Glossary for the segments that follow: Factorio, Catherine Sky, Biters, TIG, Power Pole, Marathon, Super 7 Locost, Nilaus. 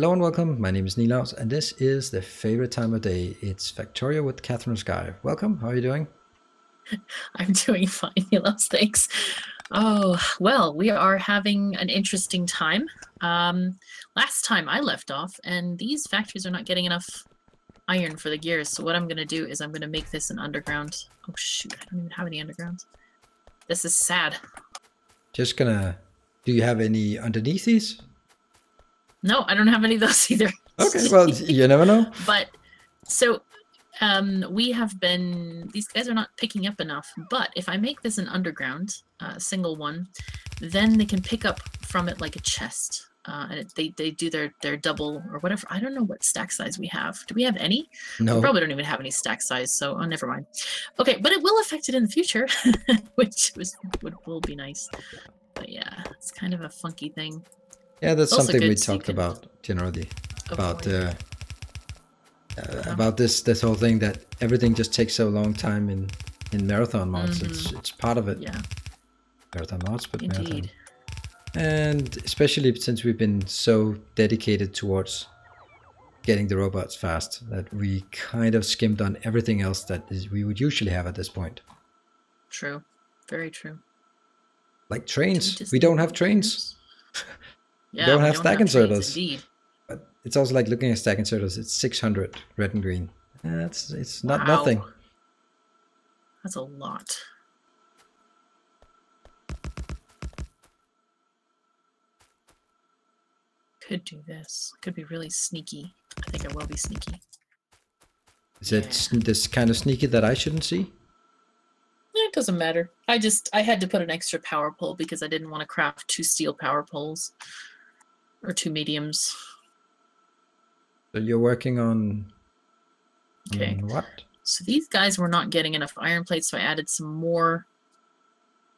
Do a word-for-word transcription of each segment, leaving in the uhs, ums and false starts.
Hello and welcome, my name is Nilaus and this is the favorite time of day. It's Factorio with Catherine Sky. Welcome, how are you doing? I'm doing fine, Nilaus, thanks. Oh, well, we are having an interesting time. Um, last time I left off and these factories are not getting enough iron for the gears. So what I'm going to do is I'm going to make this an underground. Oh shoot, I don't even have any undergrounds. This is sad. Just gonna, do you have any underneath these? No, I don't have any of those either. Okay, well, you never know. But so um, we have been, these guys are not picking up enough, but if I make this an underground, uh, single one, then they can pick up from it like a chest. Uh, and it, they, they do their, their double or whatever. I don't know what stack size we have. Do we have any? No. We probably don't even have any stack size, so oh, never mind. Okay, but it will affect it in the future, which was, would, will be nice. But yeah, it's kind of a funky thing. Yeah, that's also something we talked can... about generally about uh, uh, about this this whole thing that everything just takes so long time in in marathon mods. Mm-hmm. It's it's part of it. Yeah, marathon mods, but indeed. Marathon. And especially since we've been so dedicated towards getting the robots fast that we kind of skimmed on everything else that is we would usually have at this point. True, very true. Like trains, we, we don't have trains. Yeah, don't have don't stack have inserters. Trains, but it's also like looking at stack inserters. It's six hundred red and green. That's it's not wow. nothing. That's a lot. Could do this. Could be really sneaky. I think I will be sneaky. Is yeah. it this kind of sneaky that I shouldn't see? It doesn't matter. I just I had to put an extra power pole because I didn't want to craft two steel power poles. Or two mediums. So you're working on, okay. on what? So these guys were not getting enough iron plates, so I added some more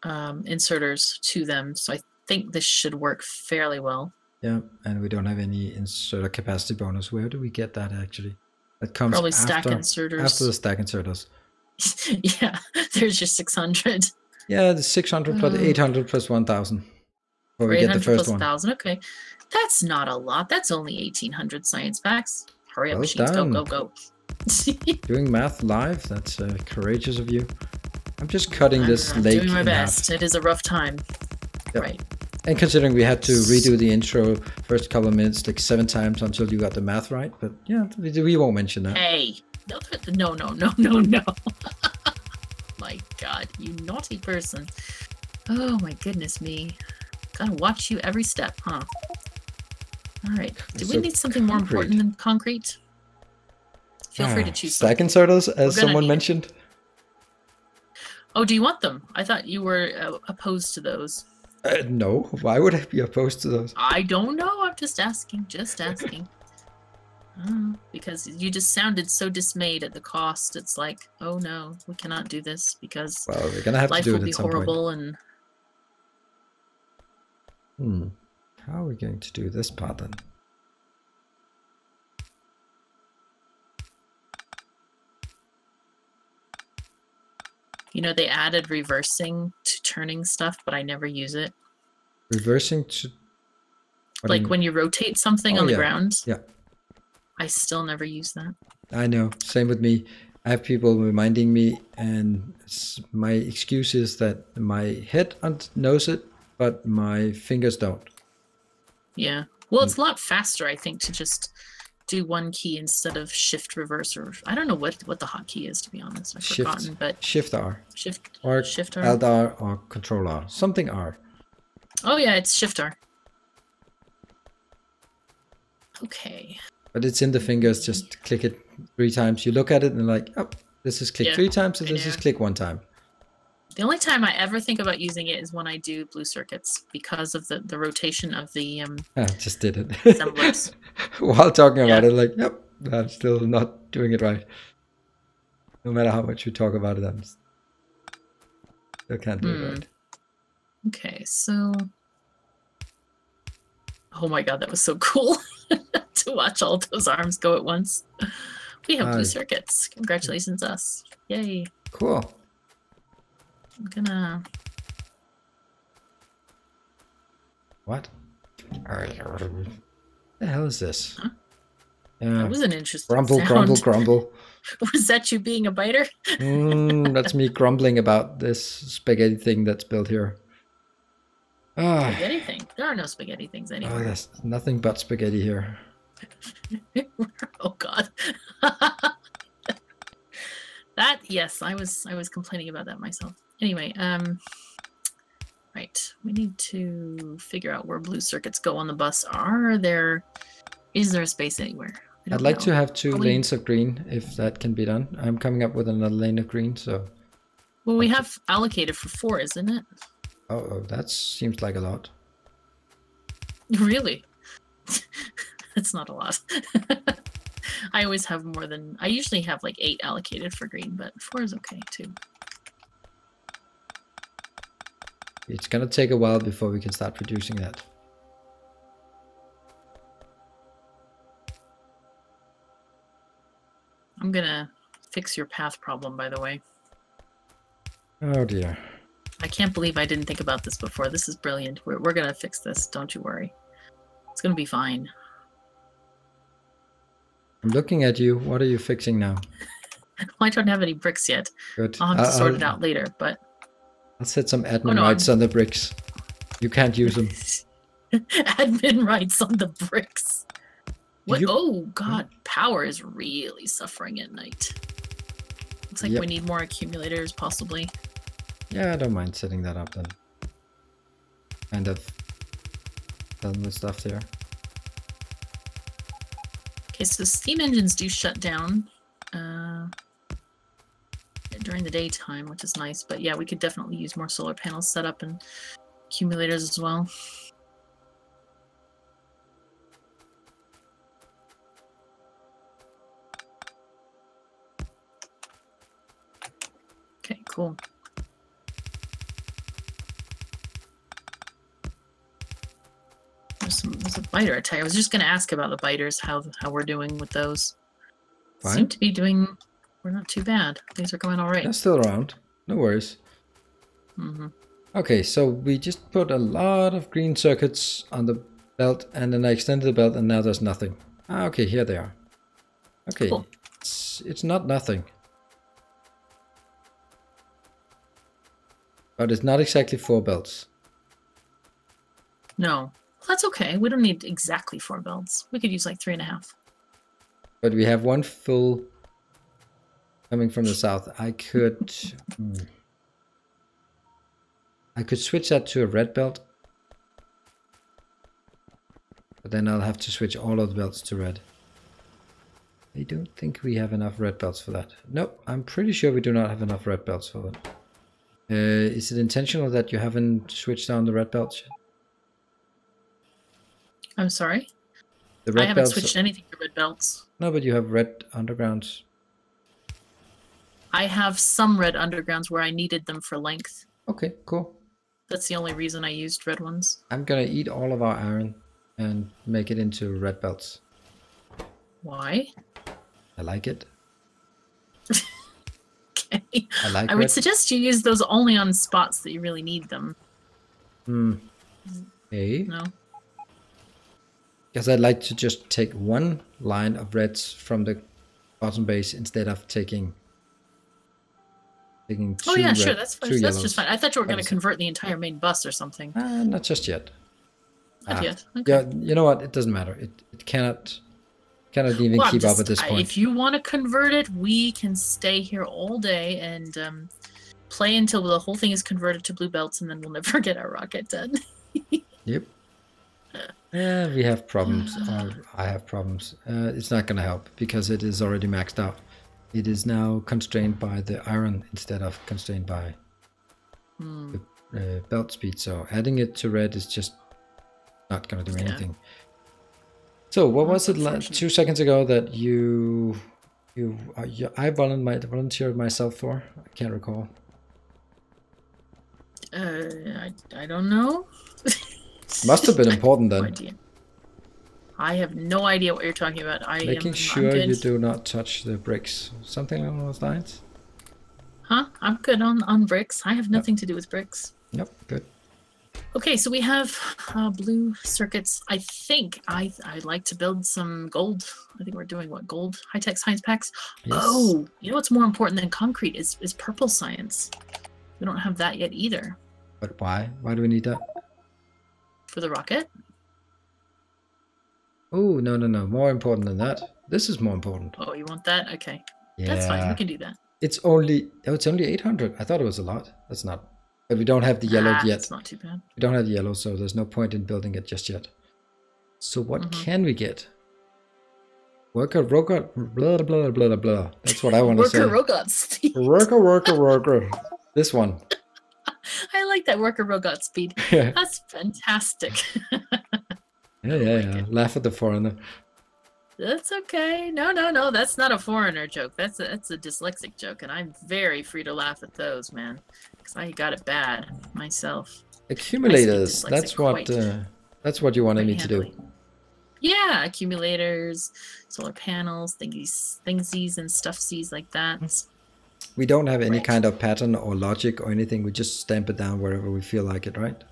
um, inserters to them. So I think this should work fairly well. Yeah, and we don't have any inserter capacity bonus. Where do we get that actually? That comes probably after, stack inserters. After the stack inserters. Yeah, there's your six hundred. Yeah, the six hundred plus eight hundred plus one thousand. Where we get the first one. one thousand, okay. That's not a lot. That's only eighteen hundred science packs. Hurry up, well machines. Done. Go, go, go. Doing math live? That's uh, courageous of you. I'm just cutting I'm, this I'm lake doing my in best. Half. It is a rough time. Yep. Right. And considering we had to redo the intro first couple of minutes like seven times until you got the math right. But yeah, we, we won't mention that. Hey. No, no, no, no, no. My God, you naughty person. Oh, my goodness me. Gotta watch you every step, huh? All right. Do so we need something concrete. more important than concrete? Feel ah, free to choose stack something. Inserters, as someone mentioned. It. Oh, do you want them? I thought you were uh, opposed to those. Uh, no. Why would I be opposed to those? I don't know. I'm just asking. Just asking. Oh, because you just sounded so dismayed at the cost. It's like, oh no, we cannot do this because well, we're gonna have life to do will it be horrible point. and... Hmm. How are we going to do this part then? You know, they added reversing to turning stuff, but I never use it. Reversing to... What like you... when you rotate something oh, on yeah. the ground? Yeah. I still never use that. I know. Same with me. I have people reminding me and my excuse is that my head knows it, but my fingers don't. Yeah. Well, it's a lot faster, I think, to just do one key instead of shift reverse. Or I don't know what, what the hotkey is, to be honest. I've shift, forgotten, but... Shift R. Shift, or shift R. Alt R or Control R. Something R. Oh, yeah. It's Shift R. Okay. But it's in the fingers, just click it three times. You look at it and like, oh, this is click yeah, three times and this is click one time. The only time I ever think about using it is when I do blue circuits because of the, the rotation of the um I just did it. While talking about yeah. it, like, yep, I'm still not doing it right. No matter how much you talk about it, I'm still can't do mm. it right. Okay, so oh my God, that was so cool. To watch all those arms go at once. We have uh, blue circuits. Congratulations us. Yay. Cool. I'm gonna... What? The hell is this? Huh? Yeah. That was an interesting grumble, sound. Grumble, grumble, grumble. Was that you being a biter? mm, that's me grumbling about this spaghetti thing that's built here. Ah. Spaghetti thing? There are no spaghetti things anywhere. Oh, there's nothing but spaghetti here. Oh, God. That, yes, I was I was complaining about that myself. Anyway, um, right. We need to figure out where blue circuits go on the bus. Are there... Is there a space anywhere? I'd like know. to have two Probably. lanes of green, if that can be done. I'm coming up with another lane of green, so... Well, we have allocated for four, isn't it? Oh, oh that seems like a lot. Really? That's not a lot. I always have more than... I usually have like eight allocated for green, but four is okay, too. It's gonna take a while before we can start producing that. I'm gonna fix your path problem, by the way. Oh dear. I can't believe I didn't think about this before. This is brilliant. We're, we're gonna fix this, don't you worry. It's gonna be fine. I'm looking at you. What are you fixing now? Well, I don't have any bricks yet. Good. I'll have to I'll, sort I'll, it out later, but... I'll set some admin oh, no, rights I'm... on the bricks. You can't use them. Admin rights on the bricks. What? You... Oh, God. Power is really suffering at night. Looks like yep. we need more accumulators, possibly. Yeah, I don't mind setting that up then. Kind of done with stuff there. Okay, so steam engines do shut down uh, during the daytime, which is nice. But yeah, we could definitely use more solar panels set up and accumulators as well. Okay, cool. There's, some, there's a biter attack. I was just going to ask about the biters, how how we're doing with those. Fine. Seem to be doing... We're not too bad. Things are going all right. They're still around. No worries. Mm-hmm. Okay, so we just put a lot of green circuits on the belt, and then I extended the belt, and now there's nothing. Ah, okay, here they are. Okay, cool. it's, it's not nothing. But it's not exactly four belts. No, that's okay. We don't need exactly four belts. We could use like three and a half. But we have one full coming from the south. I could, hmm, I could switch that to a red belt. But then I'll have to switch all of the belts to red. I don't think we have enough red belts for that. Nope, I'm pretty sure we do not have enough red belts for that. Uh, is it intentional that you haven't switched down the red belts? I'm sorry? The red I haven't belts switched are... anything to red belts. No, but you have red undergrounds. I have some red undergrounds where I needed them for length. Okay, cool. That's the only reason I used red ones. I'm gonna eat all of our iron and make it into red belts. Why? I like it. I, like I would suggest you use those only on spots that you really need them. Hmm. Hey. No. Because I'd like to just take one line of reds from the bottom base instead of taking. taking two oh yeah, red, sure. That's fine. That's just fine. I thought you were going to convert the entire main bus or something. Uh, not just yet. Not ah, yet. Okay. Yeah. You know what? It doesn't matter. It it cannot. Cannot even well, keep just, up at this point. If you want to convert it, we can stay here all day and um, play until the whole thing is converted to blue belts, and then we'll never get our rocket done. Yep. Yeah, we have problems. Uh, I have problems. Uh, it's not going to help because it is already maxed out. It is now constrained by the iron instead of constrained by hmm. the uh, belt speed. So adding it to red is just not going to do yeah. anything. So what was it last two seconds ago that you, you, uh, you I volunteered myself for? I can't recall. Uh, I, I don't know. Must have been important then. I have, no idea. I have no idea what you're talking about. I Making am, sure I'm you do not touch the bricks. Something along those lines? Huh? I'm good on, on bricks. I have nothing yep. to do with bricks. Yep, good. Okay, so we have uh, blue circuits. I think I, I'd like to build some gold. I think we're doing what, gold high-tech science packs? Yes. Oh, you know what's more important than concrete is, is purple science. We don't have that yet either. But why? Why do we need that? For the rocket? Oh, no, no, no. More important than that. This is more important. Oh, you want that? Okay. Yeah. That's fine. We can do that. It's only, oh, it's only eight hundred. I thought it was a lot. That's not. But we don't have the yellow ah, yet. That's not too bad. We don't have the yellow, so there's no point in building it just yet. So what mm-hmm. can we get? Worker, worker, blah, blah, blah, blah. That's what I want to say. Worker, robots. Worker, worker, worker. This one. I like that, worker robot speed. Yeah. That's fantastic. yeah, yeah, like yeah. It. Laugh at the foreigner. That's okay. No, no, no. That's not a foreigner joke. That's a, that's a dyslexic joke, and I'm very free to laugh at those, man, because I got it bad myself. Accumulators. That's what. Uh, that's what you wanted me to do. Yeah, accumulators, solar panels, thingies, thingsies, and stuffsies like that. We don't have any right. kind of pattern or logic or anything. We just stamp it down wherever we feel like it, right?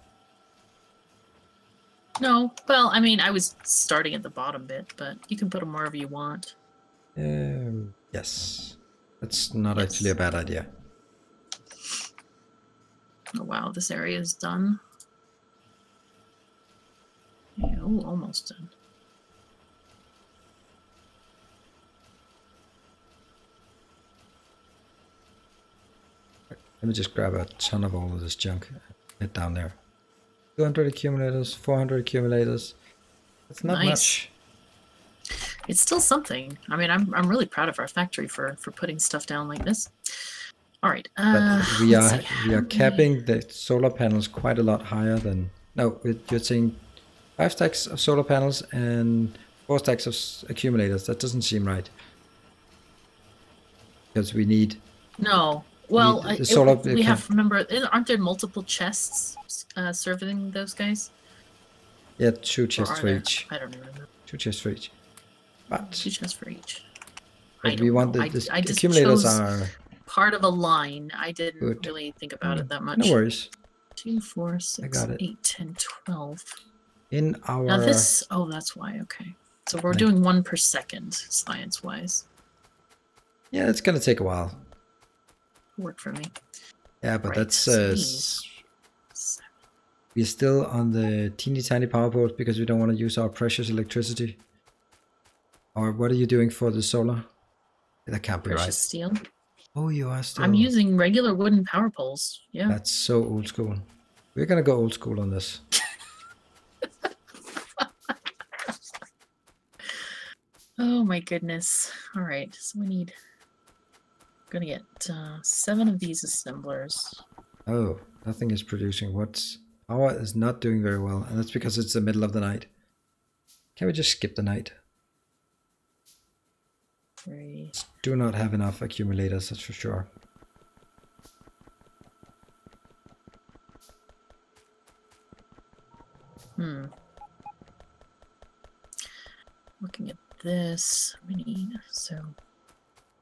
No, well, I mean, I was starting at the bottom bit, but you can put them wherever you want. Um, yes. That's not yes. actually a bad idea. Oh, wow, this area is done. Yeah, oh, almost done. Let me just grab a ton of all of this junk and get down there. two hundred accumulators, four hundred accumulators. That's not nice. Much. It's still something. I mean, I'm I'm really proud of our factory for for putting stuff down like this. All right. Uh, but we are we are capping the solar panels quite a lot higher than. No, you're saying five stacks of solar panels and four stacks of accumulators. That doesn't seem right. Because we need. No. Well, the, the solar, it, we have, remember, aren't there multiple chests uh, serving those guys? Yeah, two chests for there? each. I don't remember. Two chests for each. But two chests for each. I we want the, the I, I accumulators are part of a line. I didn't good. really think about mm, it that much. No worries. Two, four, six, eight, ten, twelve. In our now this. Oh, that's why. Okay, so we're right. doing one per second, science-wise. Yeah, it's gonna take a while. Work for me. Yeah, but right. that's uh, seven. We're still on the teeny tiny power board because we don't want to use our precious electricity. Or what are you doing for the solar? That can't be precious right. steel. Oh, you are still. I'm using regular wooden power poles. Yeah. That's so old school. We're gonna go old school on this. Oh my goodness! All right, so we need. Gonna get uh, seven of these assemblers. Oh, nothing is producing. What's power is not doing very well, and that's because it's the middle of the night. Can we just skip the night? Three. Do not have enough accumulators, that's for sure. Hmm. Looking at this, we need so.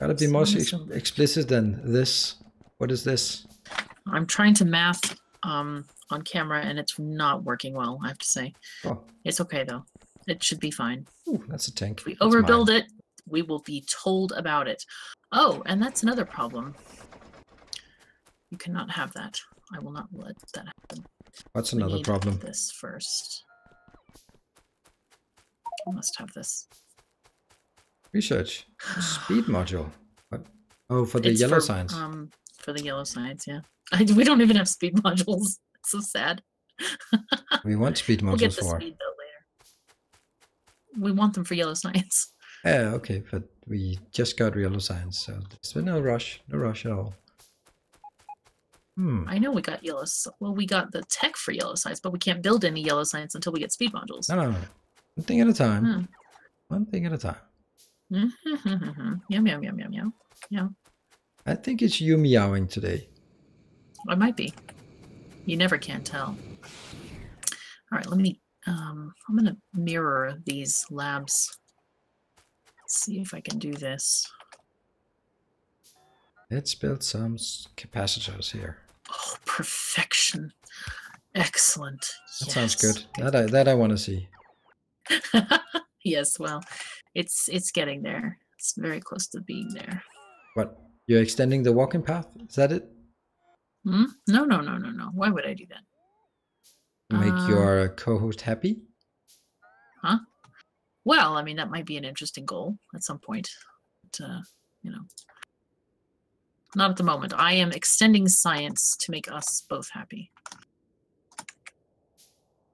Gotta be more ex explicit than this. What is this? I'm trying to math um, on camera, and it's not working well, I have to say. Oh. It's okay, though. It should be fine. Ooh, that's a tank. If we that's overbuild mine. it, we will be told about it. Oh, and that's another problem. You cannot have that. I will not let that happen. What's another we need problem? This first. We must have this. Research speed module. What? Oh, for the it's yellow for, signs. Um, for the yellow signs, yeah. I, we don't even have speed modules. It's so sad. We want speed modules we'll get the for. Speed, though, later. We want them for yellow signs. Yeah, okay, but we just got yellow signs, so there's been no rush, no rush at all. Hmm. I know we got yellow. Well, we got the tech for yellow signs, but we can't build any yellow signs until we get speed modules. No, no, no. One thing at a time. Hmm. One thing at a time. Yum yum yum yum yum yum. I think it's you meowing today. I might be. You never can tell. All right, let me. Um, I'm gonna mirror these labs. Let's see if I can do this. Let's build some capacitors here. Oh, perfection! Excellent. That yes. sounds good. That I that I want to see. Yes, well, it's it's getting there. It's very close to being there. What? You're extending the walking path? Is that it? Hmm? No, no, no, no, no. Why would I do that? Make uh, your co-host happy? Huh? Well, I mean, that might be an interesting goal at some point. But, uh, you know, not at the moment. I am extending science to make us both happy.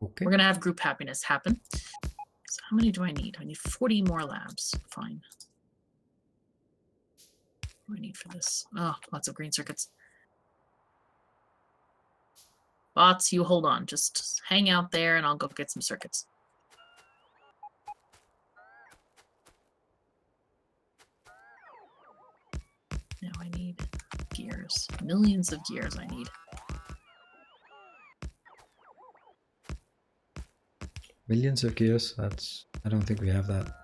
Okay. We're going to have group happiness happen. So how many do I need? I need forty more labs. Fine. What do I need for this? Oh, lots of green circuits. Bots, you hold on. Just hang out there and I'll go get some circuits. Now I need gears. Millions of gears I need. Millions of gears? That's... I don't think we have that.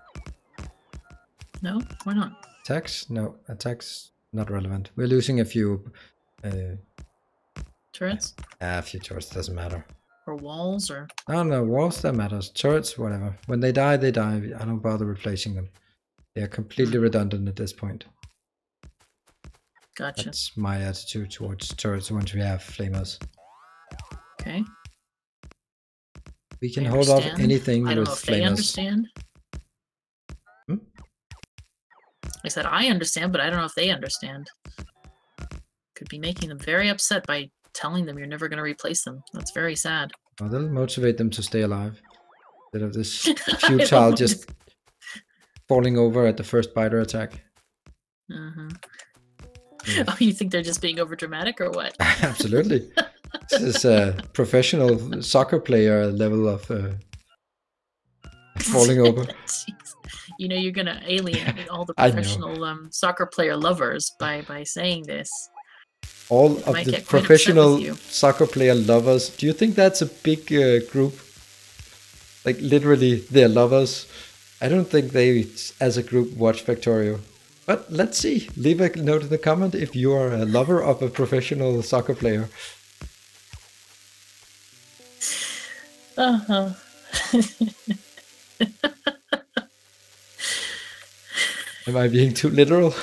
No? Why not? Attacks? No. Attacks? Not relevant. We're losing a few... Uh, turrets? Ah, a few turrets, doesn't matter. Or walls, or? I don't know, walls, that matters. Turrets, whatever. When they die, they die. I don't bother replacing them. They are completely redundant at this point. Gotcha. That's my attitude towards turrets once we have flamers. Okay. We can hold off anything with flamers. I don't know if they understand. Hmm? I said I understand, but I don't know if they understand. Could be making them very upset by telling them you're never going to replace them. That's very sad. Well, that'll motivate them to stay alive. Instead of this futile just falling over at the first biter attack. Uh-huh. Yeah. Oh, you think they're just being overdramatic or what? Absolutely. This is a professional soccer player level of uh, falling over. You know, you're going to alienate all the professional um, soccer player lovers by, by saying this. All of the professional soccer player lovers. Do you think that's a big uh, group? Like literally, they're lovers. I don't think they, as a group, watch Factorio. But let's see. Leave a note in the comment if you are a lover of a professional soccer player. Uh-huh. Am I being too literal?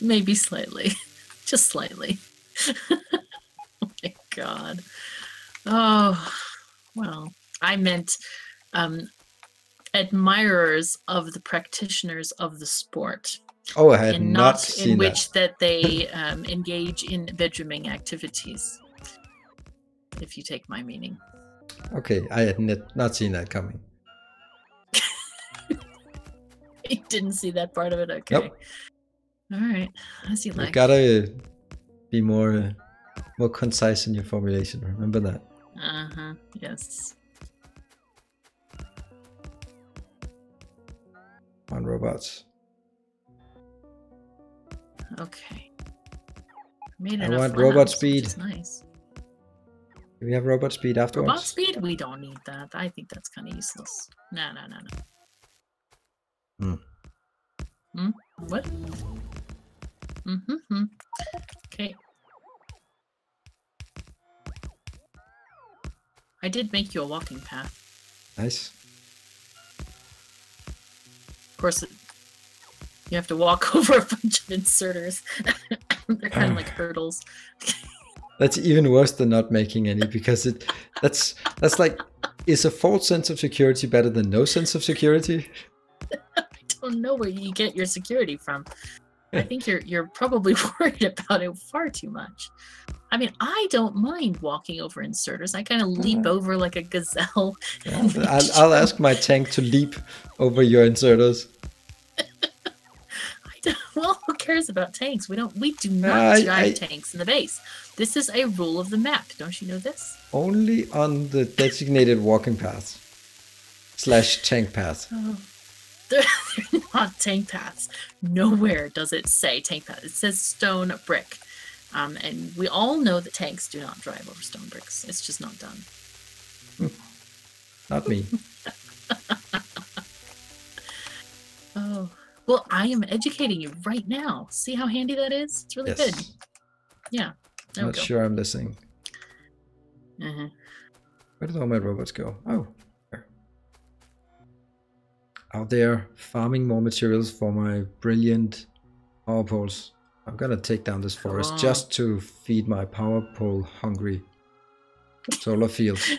Maybe slightly. Just slightly. Oh my god. Oh, well, I meant um, admirers of the practitioners of the sport. Oh, I had and not, not seen in that. Which that they um, engage in bedrooming activities, if you take my meaning. Okay, I had not seen that coming. You didn't see that part of it? Okay. Nope. All right, as you like. You gotta be more, uh, more concise in your formulation. Remember that. Uh huh. Yes. On robots. Okay. Made I want robot speed. It's nice. Do we have robot speed afterwards? Robot speed? We don't need that. I think that's kind of useless. No, no, no, no. Hmm. Hmm. What? Mm-hmm. Okay. I did make you a walking path. Nice. Of course, you have to walk over a bunch of inserters. They're kind of like hurdles. That's even worse than not making any, because it that's that's like, is a false sense of security better than no sense of security? I don't know where you get your security from. I think you're you're probably worried about it far too much. I mean, I don't mind walking over inserters. I kind of leap uh, over like a gazelle. Yeah, I'll, I'll ask my tank to leap over your inserters. I don't, well, who cares about tanks? We don't. We do not drive I, I, tanks in the base. This is a rule of the map. Don't you know this? Only on the designated walking paths slash tank paths. Oh. They're not tank paths. Nowhere does it say tank path. It says stone brick. Um, and we all know that tanks do not drive over stone bricks. It's just not done. Not me. Oh, well, I am educating you right now. See how handy that is? It's really yes. good. Yeah. There not we go. Sure I'm listening. Mm-hmm. Where did all my robots go? Oh, there. Out there farming more materials for my brilliant power poles. I'm gonna take down this forest just to feed my power pole hungry solar fields.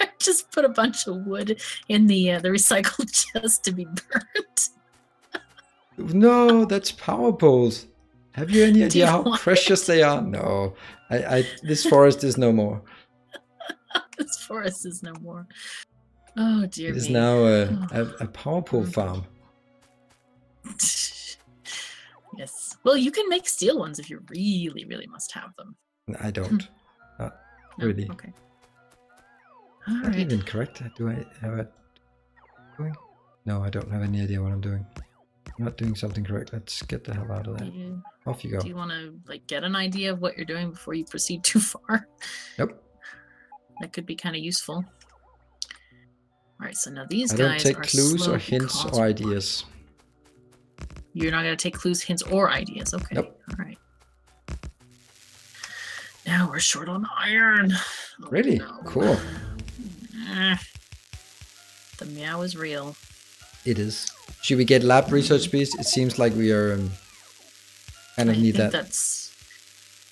I just put a bunch of wood in the uh, the recycled chest to be burnt. No, that's power poles. Have you any idea you how precious it? They are? No, I, I this forest is no more. This forest is no more. Oh dear me! It is me. now a, oh. a, a power pole farm. Yes. Well, you can make steel ones if you really, really must have them. I don't. Not really. No? Okay. All right. Is that even correct? Do I have it going? No, I don't have any idea what I'm doing. I'm not doing something correct. Let's get the hell out of there. You, Off you go. Do you want to like get an idea of what you're doing before you proceed too far? Nope. That could be kind of useful. All right. So now these I guys don't take are clues slow or hints or ideas. You're not going to take clues, hints, or ideas. Okay. Nope. All right. Now we're short on iron. Oh, really? No. Cool. Uh, the meow is real. It is. Should we get lab research piece? It seems like we are um, kind of I need think that. That's...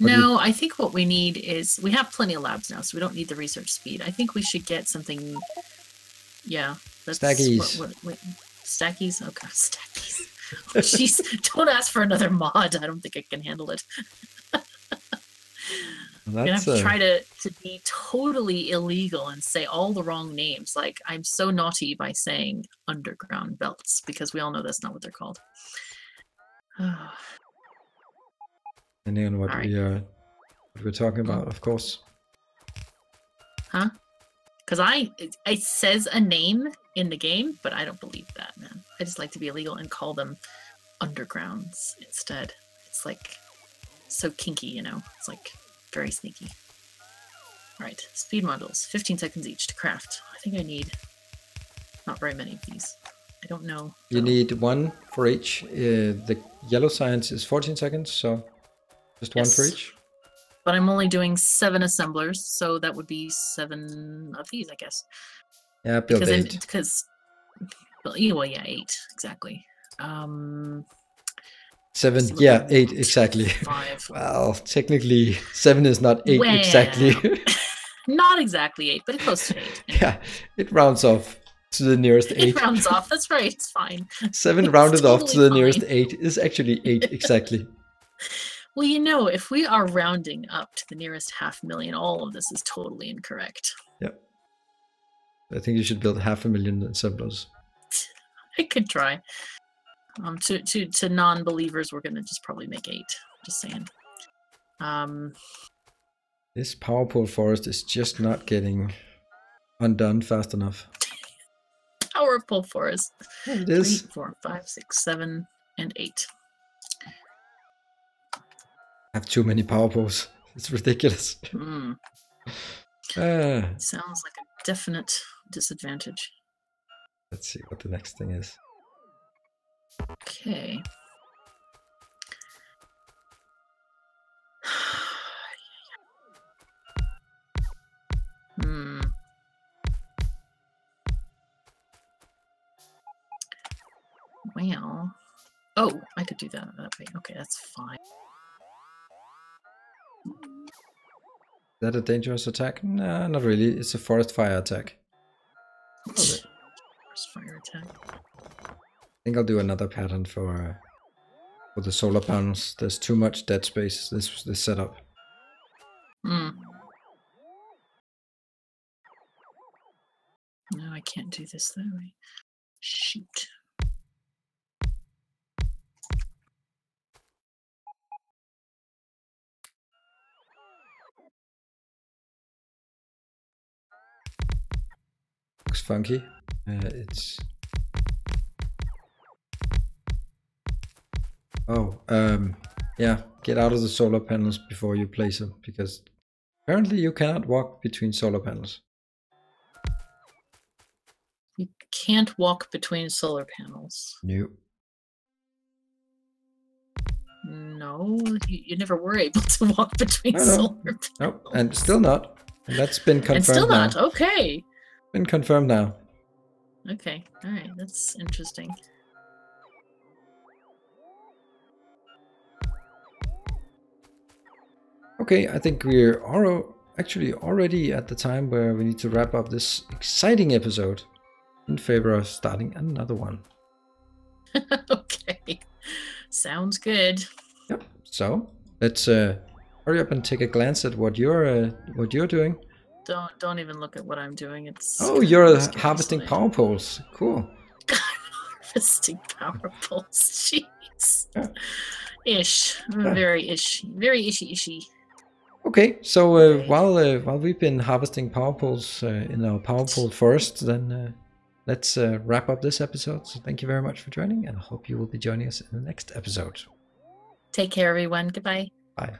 No, I think what we need is we have plenty of labs now, so we don't need the research speed. I think we should get something. Yeah, that's stackies. What, what, stackies? Okay, stackies. Oh, jeez, don't ask for another mod. I don't think I can handle it. That's I'm gonna have to a... try to, to be totally illegal and say all the wrong names. Like, I'm so naughty by saying underground belts, because we all know that's not what they're called. Depending on what, right. we, uh, what we're talking about, of course. Huh? Because I, it, it says a name in the game, but I don't believe that, man. I just like to be illegal and call them undergrounds instead. It's like so kinky, you know? It's like... very sneaky. All right, speed models, fifteen seconds each to craft. I think I need not very many of these. I don't know. You no. need one for each. Uh, the yellow science is fourteen seconds, so just yes. one for each. But I'm only doing seven assemblers, so that would be seven of these, I guess. Yeah, build because eight. Because, well, yeah, eight, exactly. Um... Seven, yeah, eight, exactly. Five. Well, technically, seven is not eight well, exactly. Not exactly eight, but it's close to eight. Anyway. Yeah, it rounds off to the nearest eight. It rounds off, that's right, it's fine. Seven it's rounded totally off to the fine. nearest eight is actually eight exactly. Well, you know, if we are rounding up to the nearest half million, all of this is totally incorrect. Yep. I think you should build half a million assemblers. I could try. Um, to to, to non-believers, we're going to just probably make eight. Just saying. Um, this power pole forest is just not getting undone fast enough. Power pole forest. It is. Three, four, five, six, seven, and eight. I have too many power poles. It's ridiculous. Mm. uh, Sounds like a definite disadvantage. Let's see what the next thing is. Okay. Hmm. Well. Oh, I could do that that way. Okay, that's fine. Is that a dangerous attack? No, not really. It's a forest fire attack. Forest fire attack. I think I'll do another pattern for uh, for the solar panels. There's too much dead space. This this setup. Hmm. No, I can't do this that way. Shoot. Looks funky. Uh, it's. Oh, um, yeah, get out of the solar panels before you place them, because apparently you cannot walk between solar panels. You can't walk between solar panels. Nope. No, you, you never were able to walk between no, solar no. panels. Nope, and still not. And that's been confirmed. And still not. Now. Okay. Been confirmed now. Okay. All right. That's interesting. Okay, I think we're actually already at the time where we need to wrap up this exciting episode in favor of starting another one. Okay. Sounds good. Yep. So let's uh, hurry up and take a glance at what you're uh, what you're doing. Don't don't even look at what I'm doing. It's oh, you're harvesting power poles. Cool. God, harvesting power poles. Jeez. Yeah. Ish. Yeah. Very ish. Very ishy ishy. Okay. So uh, okay. while uh, while we've been harvesting power poles uh, in our power pole forest, then. Uh, Let's uh, wrap up this episode. So thank you very much for joining, and I hope you will be joining us in the next episode. Take care, everyone. Goodbye. Bye.